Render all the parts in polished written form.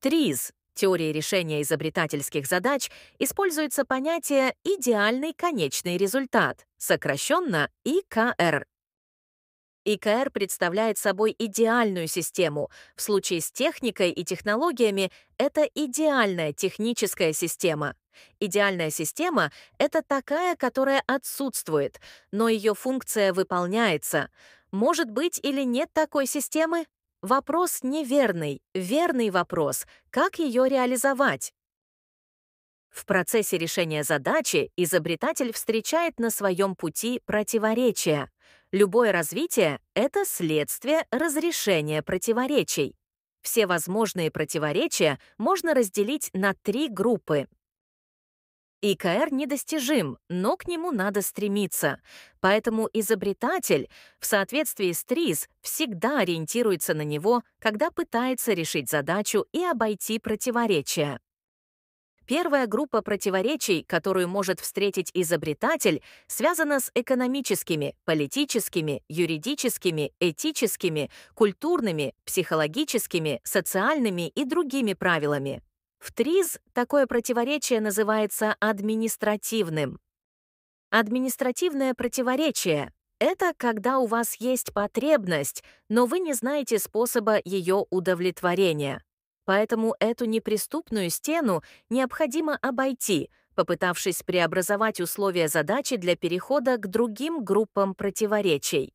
ТРИЗ, теории решения изобретательских задач, используется понятие «идеальный конечный результат», сокращенно ИКР. ИКР представляет собой идеальную систему. В случае с техникой и технологиями это идеальная техническая система. Идеальная система — это такая, которая отсутствует, но ее функция выполняется. Может быть или нет такой системы? Вопрос неверный. Верный вопрос — как ее реализовать? В процессе решения задачи изобретатель встречает на своем пути противоречия. Любое развитие — это следствие разрешения противоречий. Все возможные противоречия можно разделить на три группы. ИКР недостижим, но к нему надо стремиться. Поэтому изобретатель в соответствии с ТРИЗ всегда ориентируется на него, когда пытается решить задачу и обойти противоречия. Первая группа противоречий, которую может встретить изобретатель, связана с экономическими, политическими, юридическими, этическими, культурными, психологическими, социальными и другими правилами. В ТРИЗ такое противоречие называется административным. Административное противоречие — это когда у вас есть потребность, но вы не знаете способа ее удовлетворения. Поэтому эту неприступную стену необходимо обойти, попытавшись преобразовать условия задачи для перехода к другим группам противоречий.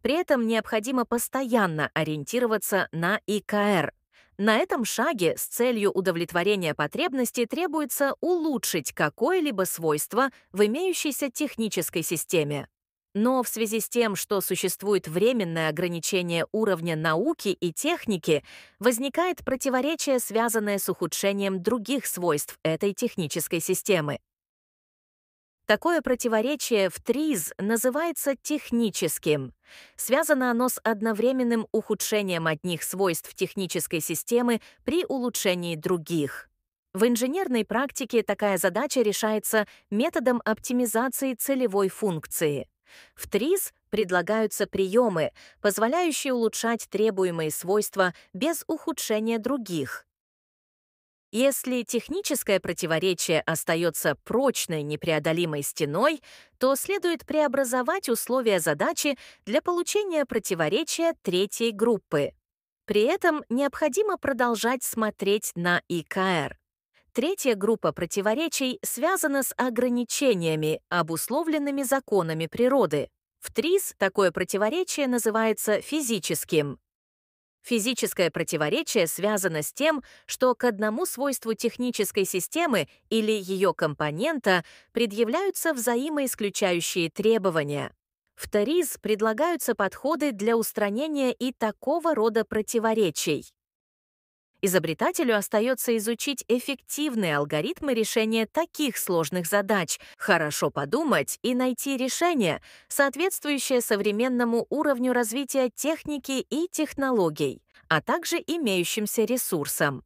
При этом необходимо постоянно ориентироваться на ИКР. На этом шаге с целью удовлетворения потребности требуется улучшить какое-либо свойство в имеющейся технической системе. Но в связи с тем, что существует временное ограничение уровня науки и техники, возникает противоречие, связанное с ухудшением других свойств этой технической системы. Такое противоречие в ТРИЗ называется техническим. Связано оно с одновременным ухудшением одних свойств технической системы при улучшении других. В инженерной практике такая задача решается методом оптимизации целевой функции. В ТРИЗ предлагаются приемы, позволяющие улучшать требуемые свойства без ухудшения других. Если техническое противоречие остается прочной непреодолимой стеной, то следует преобразовать условия задачи для получения противоречия третьей группы. При этом необходимо продолжать смотреть на ИКР. Третья группа противоречий связана с ограничениями, обусловленными законами природы. В ТРИЗ такое противоречие называется физическим. Физическое противоречие связано с тем, что к одному свойству технической системы или ее компонента предъявляются взаимоисключающие требования. В ТРИЗ предлагаются подходы для устранения и такого рода противоречий. Изобретателю остается изучить эффективные алгоритмы решения таких сложных задач, хорошо подумать и найти решение, соответствующее современному уровню развития техники и технологий, а также имеющимся ресурсам.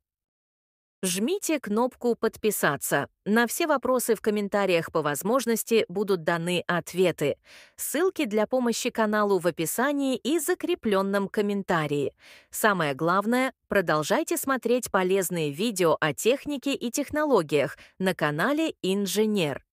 Жмите кнопку «Подписаться». На все вопросы в комментариях по возможности будут даны ответы. Ссылки для помощи каналу в описании и закрепленном комментарии. Самое главное, продолжайте смотреть полезные видео о технике и технологиях на канале «Инженер».